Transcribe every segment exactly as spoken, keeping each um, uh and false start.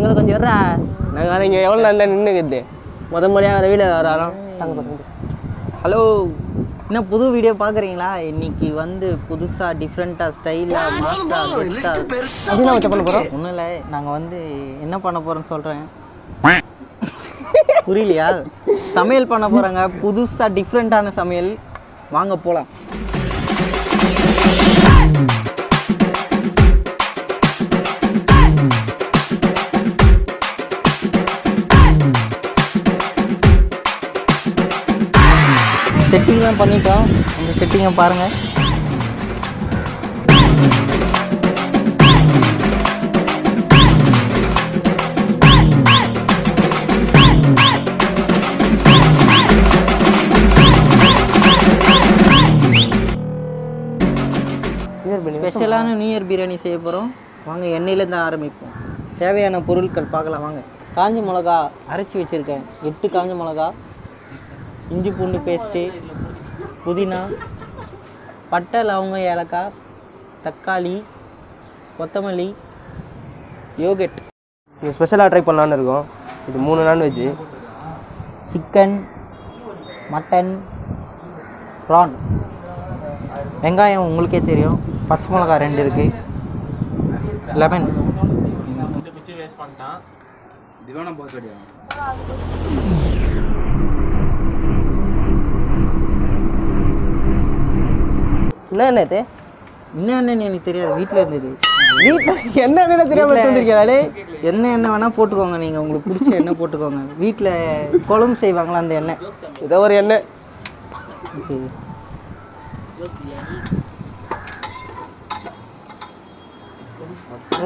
எங்க கொஞ்சம் இருடா நான் வர இங்க எவ்வளவு நான் நின்னுக்கிட்டே முதல் முறையா ரவில வராராம் சங்க பாருங்க ஹலோ என்ன புது வீடியோ பாக்குறீங்களா இன்னைக்கு வந்து புதுசா டிஃபரண்டா ஸ்டைலா மாஸா கிட்டா என்ன வந்து பண்ண போறோம் ஒண்ணு இல்ல நாங்க வந்து என்ன பண்ண போறோம்னு சொல்றேன் புரியலையா சமையல் பண்ண போறாங்க புதுசா டிஃபரண்டான சமையல் வாங்க போலாம் सेटिंग में பண்ணிட்டோம் அந்த செட்டிங்க பாருங்க ஸ்பெஷலான நியூ இயர் பிரியாணி செய்ய போறோம் வாங்க எண்ணெயில இருந்து ஆரம்பிப்போம் தேவையான பொருட்கள் பார்க்கலாம் வாங்க காஞ்ச மிளகாய் அரைச்சு வச்சிருக்கேன் எட்டு காஞ்ச மிளகாய் इंजी पूंड पेस्ट पुदीना पट्टा लवंग एलका तक्काली कोत्तमल्ली योगर्ट ये स्पेशल ट्राई பண்ணலாம்னு இருக்கோம் இது மூணு non veg chicken mutton prawn வெங்காயம் உங்களுக்கே தெரியும் பச்சை மிளகாய் ரெண்டு இருக்கு lemon இந்த பிச்சை வேஸ்ட் பண்ணிட்டான் திவான போஸ் அடியா என்னன்னே என்னன்னு எனக்கு தெரியாது வீட்ல இருந்தது வீட்ல என்னன்னு தெரியாம வந்துட்டீங்களே என்ன என்ன வேணா போட்டுக்கோங்க நீங்க உங்களுக்கு பிடிச்ச என்ன போட்டுக்கோங்க வீட்ல கொளம் செய்வாங்களா அந்த எண்ணெய் இத ஒரு எண்ணெய்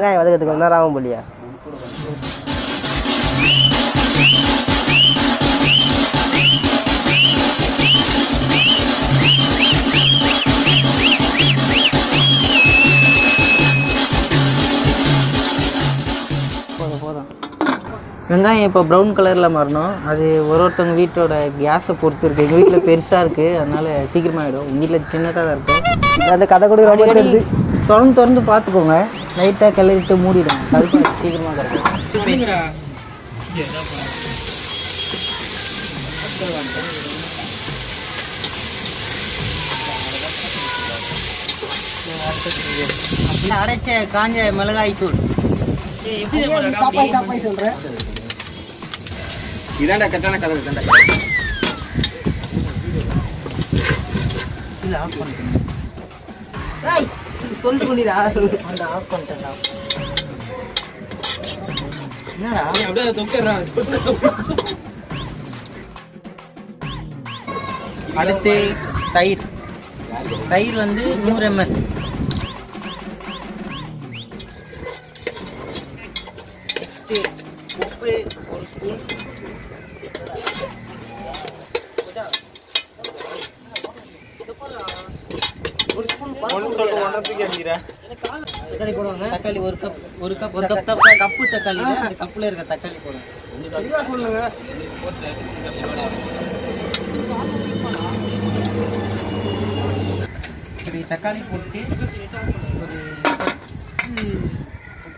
நான் வதக்கத்துக்கு என்ன ராவும் போலியா வெங்காயம் இப்போ ப்ரௌன் கலரில் மாறணும் அது ஒரு ஒருத்தவங்க வீட்டோட கேஸை பொறுத்து இருக்குது எங்கள் வீட்டில் பெருசாக இருக்குது அதனால் சீக்கிரமாகிடும் எங்கள் வீட்டில் சின்னதாக தான் இருக்கும் அந்த கதை கூட வந்து திறந்து திறந்து பார்த்துக்கோங்க லைட்டாக கிளறிட்டு மூடிடும் அது சீக்கிரமாக இருக்கும் அரைச்ச காஞ்ச மிளகாய் தூள் எப்படி தப்பாய் சொல்கிறேன் இதாண்டா கட்டான கதை இதாண்டா இல்ல ஆஃப் பண்ணிட்டேன் டேய் கொண்டு கொண்டிரா அந்த ஆஃப் பண்ணிட்டடா என்னடா அப்படியே தொக்கறா அடுத்து தயிர் தயிர் வந்து நூறு எம் எல் நெக்ஸ்ட் உப்பு ஒரு ஸ்பூன் தக்காளி போடுவாங்க தக்காளி ஒரு கப் ஒரு கப் ஒரு கப் கப்பு தக்காளி அந்த கப்புல இருக்க தக்காளி போடுங்க தெளிவா சொல்லுங்க சரி தக்காளி போட்டு ஒரு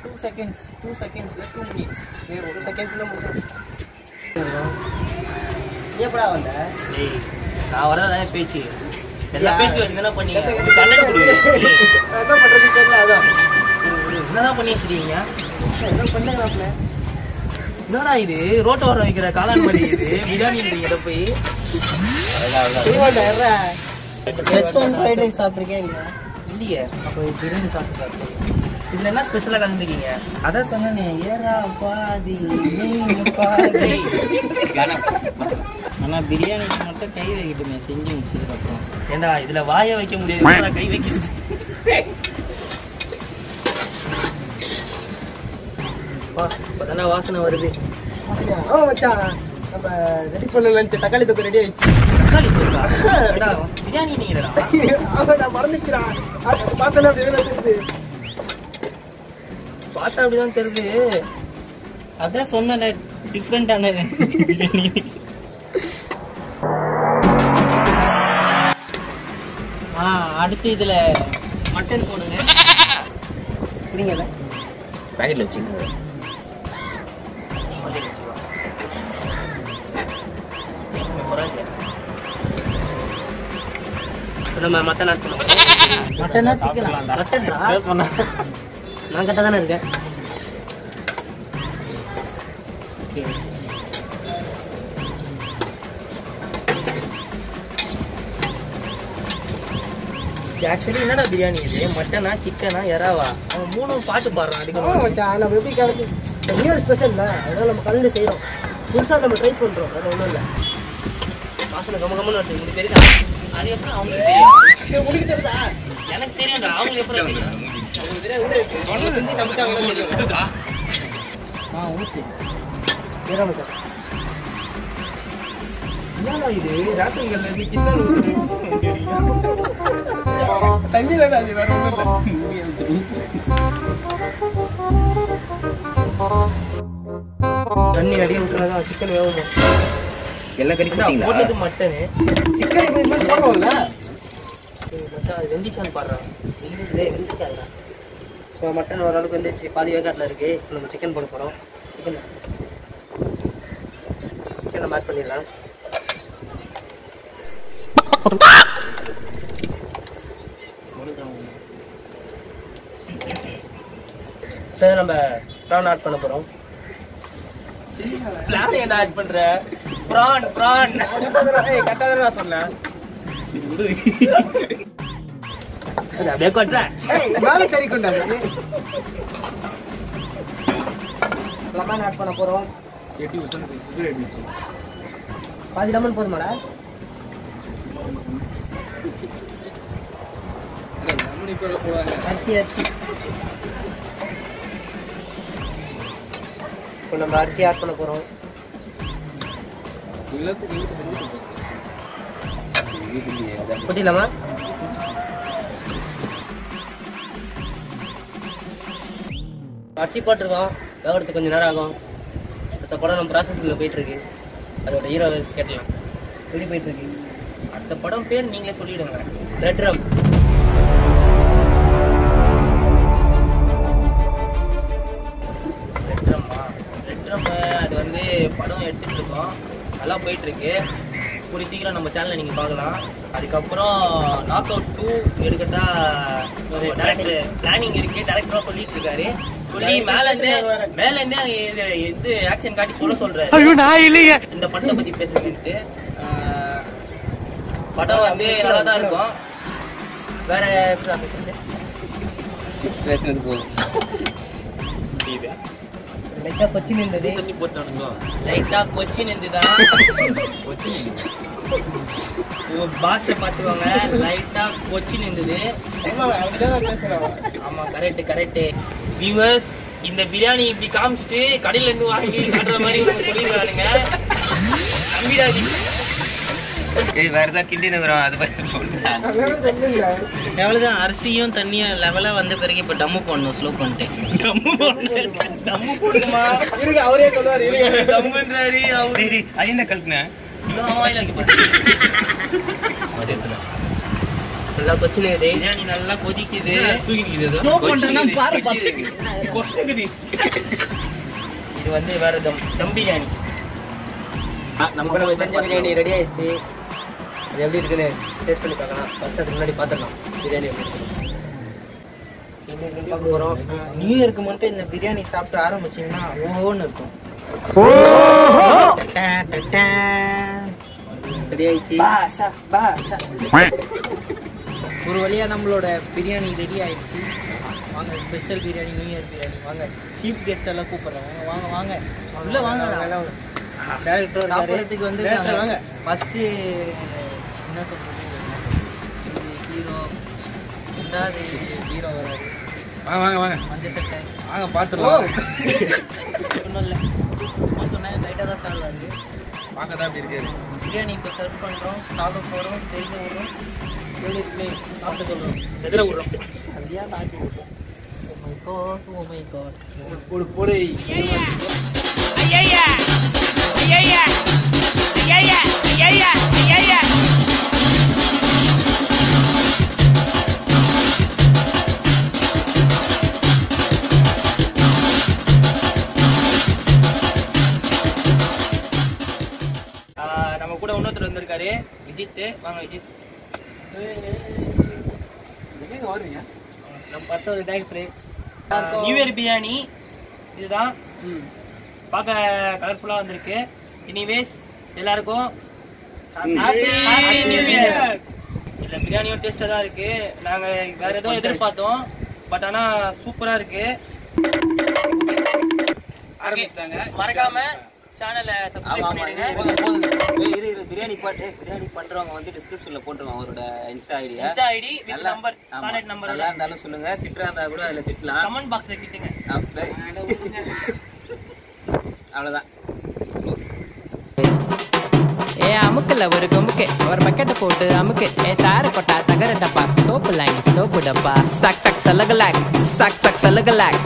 two seconds two secondsல two minutes வேற ஒரு செகண்ட்ல முடிச்சிடுங்க ஏப்டா வந்த டேய் நான் வரதா பேச்சி எல்லா பேசி வச்சினா பண்ணீங்க கண்ணாடி குடுங்க அத பண்றது தெரியல அதான் என்னடா பண்ணிட்டீங்க என்ன பண்ணலாம்ல என்னடா இது ரோட் ஓர வைக்கிற காளான் மாதிரி இது பிரியாணின்றீங்க அத போய் சீவாடா ஏறா ரெஸ்டாரன்ட் ஃப்ரைட் ரைஸ் சாப்பிட்டுக்கீங்க இல்லையே அப்ப பிரியாணி சாப்பிட்டு இதுல என்ன ஸ்பெஷலா கலந்துக்கீங்க அத சொன்னனே ஏறா பாதி நீ பாதி காணா ஆனா பிரியாணிக்கு மட்டும் கை வைக்கிட்டுமே செஞ்சு முடிச்சதுக்கு அப்புறம் ஏண்டா இதுல வாயை வைக்க முடியாது கை வைக்கிறது பா பதனா வாசனை வருது ஓ மச்சான் நம்ம ரெடி பண்ணலாம் தக்காளி தொக்கு ரெடி ஆயிச்சு தக்காளி தொக்கா ஏண்டா பிரியாணி நீங்கடா ஆமா மறந்துச்சடா பார்த்தல அப்படியே தெரிது பார்த்தா அப்படியே தான் தெரிது அத சொன்னல டிஃபரண்டானது பிரியாணி அடுத்து இதுல மட்டன் போடுங்க புரியல பாக்கெட்ல வச்சிங்க நம்ம மட்டன் ஆட் பண்ணுவோம். மட்டன் ஆட் பண்ணலாம். மட்டன் ஆட் பண்ணலாம். நான் கட்ட தான இருக்கேன். ஓகே. एक्चुअली என்னடா பிரியாணி இது? மட்டனா சிக்கனா எறாவா? நம்ம மூணு பாட்டு பாறோம் அடிக்குறோம். மச்சான் நம்ம எப்படி கலக்கு? நியூ ஸ்பெஷல்ல அத நம்ம கலந்து செய்றோம். புதுசா நம்ம ட்ரை பண்றோம். அது ஒண்ணும் இல்ல. வாசன கம கமன்னு வருது. இது பெரியதா? அது எப்பற அவங்களுக்கு தெரியும். சே உங்களுக்கு தெரியுதா? எனக்கு தெரியும்டா. அவங்களுக்கு எப்பற தெரியும்? உங்களுக்கு தெரியாது. சொன்ன செஞ்சு சமைச்சாங்களா தெரியும். இதுதா. ஆ ஊத்து. ஏற மச்சான். என்னடா இது? ராத்திரில இருந்து கிண்டல் ஊத்துறீங்க. தெரியுமா? தண்ணி தானே அது வேற ஒன்றும் இல்லை. தண்ணி அடியே விட்டுறதா சிக்கன் வேகுமா? எல்லாம் கறி போட்டீங்களா? போட்டது மட்டனு சிக்கன் இப்போ போடுவோம்ல. மச்சான் அது வெந்திச்சான்னு பாடுறான். வெந்திச்சே வெந்திக்காதுடா. ஸோ மட்டன் ஓரளவுக்கு வந்துச்சு, பாதி வேகாட்டில் இருக்குது. இப்போ நம்ம சிக்கன் போட போகிறோம். சிக்கன் சிக்கன் நம்ம ஆட் பண்ணிடலாம். சார் நம்ம பிரான் ஆட் பண்ண போறோம். பிரான் ஏன் ஆட் பண்ற? பிரான் பிரான் ஏய் கட்டாதடா நான் சொன்னேன். அட அப்படியே கொட்ற. ஏய் நாளை கறி கொண்டா. லெமன் ஆட் பண்ண போறோம். எட்டி ஊத்தணும் சார். குதிரை எட்டி ஊத்தணும். பாதி லெமன் போதுமாடா? லெமன் இப்ப போடுவாங்க. அரிசி அரிசி இப்போ நம்ம அரிசி ஆட் பண்ண போகிறோம். போட்டிடலாமா? அரிசி போட்டிருக்கோம். வேகிறதுக்கு கொஞ்சம் நேரம் ஆகும். அடுத்த படம் நம்ம ப்ராசஸிங்கில் போயிட்டுருக்கு. அதோட ஹீரோ கேட்டலாம் எப்படி போயிட்டுருக்கு. அடுத்த படம் பேர் நீங்களே சொல்லிவிடுங்க. Red rum. ரெட் ரம்மா? அது வந்து படம் எடுத்துகிட்டு இருக்கோம். நல்லா போயிட்டுருக்கு. கூடி சீக்கிரம் நம்ம சேனலை நீங்கள் பார்க்கலாம். அதுக்கப்புறம் நாக் அவுட் டூ எடுக்கட்டா டேரக்டர் பிளானிங் இருக்குது. டேரக்டராக சொல்லிட்டு இருக்காரு. சொல்லி மேலேருந்து மேலேருந்து இது எது ஆக்ஷன் காட்டி சொல்ல சொல்கிறாரு. இந்த படத்தை பற்றி பேசுறதுக்கு படம் வந்து நல்லா தான் இருக்கும். வேற பேசுறது போதும். லைட்டா கொச்சி நின்றது. தண்ணி போட்டானுங்களா? லைட்டா கொச்சி நின்றுதா? கொச்சி பாசை பார்த்துக்கோங்க. லைட்டா கொச்சி நின்றுது. ஆமா கரெக்ட் கரெக்ட். வியூவர்ஸ் இந்த பிரியாணி இப்படி காமிச்சிட்டு கடையில இருந்து வாங்கி காட்டுற மாதிரி சொல்லிடுறாருங்க. வேற ஏதாவது கிண்டி நகரம் அது பற்றி சொல்றேன். எவ்வளவுதான் அரிசியும் தண்ணியும் லெவலா வந்த பிறகு இப்ப டம்மு போடணும். ஸ்லோ பண்ணிட்டு டம்மு போடணும். டம்மு போடுமா? இருக்கு அவரே சொல்லுவாரு. இருக்கு டம்முன்றாரு அவரு. அது என்ன கல்பனை? வாயில கி பாரு. நல்லா கொதிக்குது. நீ நல்லா கொதிக்குது. தூக்கிக்குது. ஸ்லோ பண்றேன்னா பாரு பாத்து. கொதிக்குது. இது வந்து வேற டம் டம் பிரியாணி. நம்ம செஞ்ச பிரியாணி ரெடி ஆயிடுச்சு. அது எப்படி இருக்குன்னு டேஸ்ட் பண்ணி பார்க்கலாம். ஃபர்ஸ்ட் அதுக்கு முன்னாடி பார்த்துடலாம் பிரியாணி எப்படி இருக்குன்னு பார்க்க போகிறோம். நியூ இயருக்கு மட்டும் இந்த பிரியாணி சாப்பிட்டு ஆரம்பிச்சிங்கன்னா ஓஹோன்னு இருக்கும். ரெடி ஆயிடுச்சு. ஒரு வழியாக நம்மளோட பிரியாணி ரெடி ஆயிடுச்சு. வாங்க special biryani, new year biryani. வாங்க சீஃப் கெஸ்ட் எல்லாம் கூப்பிட்றாங்க. வாங்க வாங்க உள்ளே வாங்க. சாப்பிட்றதுக்கு வந்து வாங்க. ஃபஸ்ட்டு என்ன சொல்கிறது? ஹீரோ ரெண்டாவது ஹீரோ வராது. வாங்க வாங்க வாங்க மஞ்சள் சட்டை வாங்க பார்த்துருவோம். ஒன்றும் இல்லை நான் சொன்னேன் லைட்டாக தான் சார் வருது. பார்க்க தான் அப்படி இருக்காது. பிரியாணி இப்போ சர்வ் பண்ணுறோம், சாப்பிட போகிறோம், தெரிஞ்ச விடுறோம், வெளியே சாப்பிட சொல்கிறோம், எதிர விடுறோம். அப்படியா சாப்பிட்டு விடுறோம். ஓமை காட் ஓமை காட் ஒரு பொறை இருக்காரு விஜித். வாங்க விஜித். எங்க வரீங்க? நம்ம பத்தோட டைரக்டர் நியூ இயர் பிரியாணி இதுதான். பார்க்க கலர்ஃபுல்லா வந்திருக்கு. எனிவேஸ் எல்லாருக்கும் ஹேப்பி நியூ இயர். இல்ல பிரியாணியோட டேஸ்டா தான் இருக்கு. நாங்க வேற ஏதோ எதிர்பார்த்தோம், பட் ஆனா சூப்பரா இருக்கு. ஆரம்பிச்சிட்டாங்க. மறக்காம சேனலை சப்ஸ்கிரைப் பண்ணிடுங்க. போடுங்க இரு இரு பிரியாணி பாட்டு பிரியாணி பண்றவங்க வந்து டிஸ்கிரிப்ஷன்ல போட்டுருவாங்க அவரோட insta ID. Insta ID with number contact number எல்லாம் இருந்தாலும் சொல்லுங்க. திட்றானா கூட அதுல திட்டலாம். கமெண்ட் பாக்ஸ்ல கிட்டுங்க. அவ்வளவுதான். ஏ அமுக்குல ஒரு கொமுக்கு ஒரு பக்கெட்டை போட்டு அமுக்கு. ஏ தார கொட்டா தகர டப்பா சோப்பு லைன் சோப்பு டப்பா சக் சக் சலகலாக் சக் சக் சலகலாக்.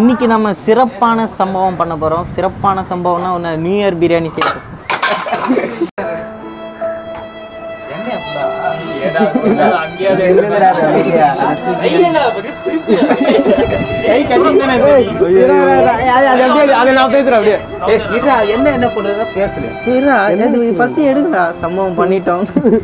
இன்னைக்கு நம்ம சிறப்பான சம்பவம் பண்ண போறோம். சிறப்பான சம்பவம்னா ஒன்று நியூ இயர் பிரியாணி செய்யறோம். என்ன என்ன பண்றதா பேசுறேன். ஃபர்ஸ்ட் எடுங்க. சம்பவம் பண்ணிட்டோம்.